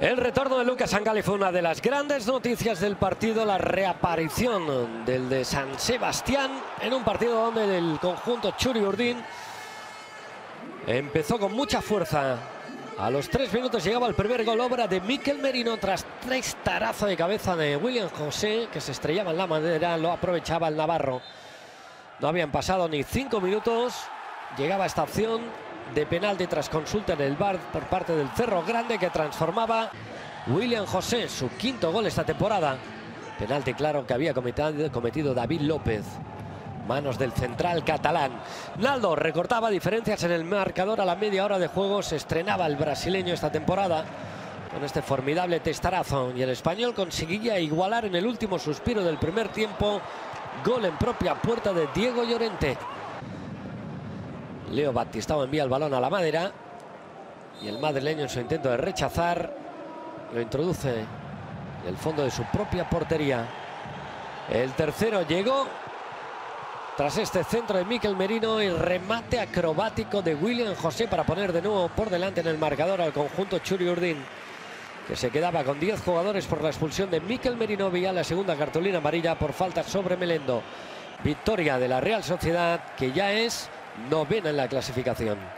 El retorno de Lucas Sangalli fue una de las grandes noticias del partido, la reaparición del de San Sebastián en un partido donde el conjunto Churi Urdín empezó con mucha fuerza. A los 3 minutos llegaba el primer gol, obra de Mikel Merino, tras tres tarazos de cabeza de Willian José que se estrellaba en la madera, lo aprovechaba el navarro. No habían pasado ni 5 minutos, llegaba esta opción de penalti tras consulta en el VAR por parte del Cerro Grande, que transformaba Willian José, su 5º gol esta temporada. Penalti claro que había cometido David López, manos del central catalán. Naldo recortaba diferencias en el marcador a la media hora de juego. Se estrenaba el brasileño esta temporada con este formidable testarazo, y el español conseguía igualar en el último suspiro del primer tiempo. Gol en propia puerta de Diego Llorente. Leo Batistao envía el balón a la madera y el madrileño, en su intento de rechazar, lo introduce en el fondo de su propia portería. El tercero llegó tras este centro de Mikel Merino y remate acrobático de Willian José para poner de nuevo por delante en el marcador al conjunto Churi Urdín, que se quedaba con 10 jugadores por la expulsión de Mikel Merino vía la segunda cartulina amarilla por falta sobre Melendo. Victoria de la Real Sociedad, que ya es novena en la clasificación.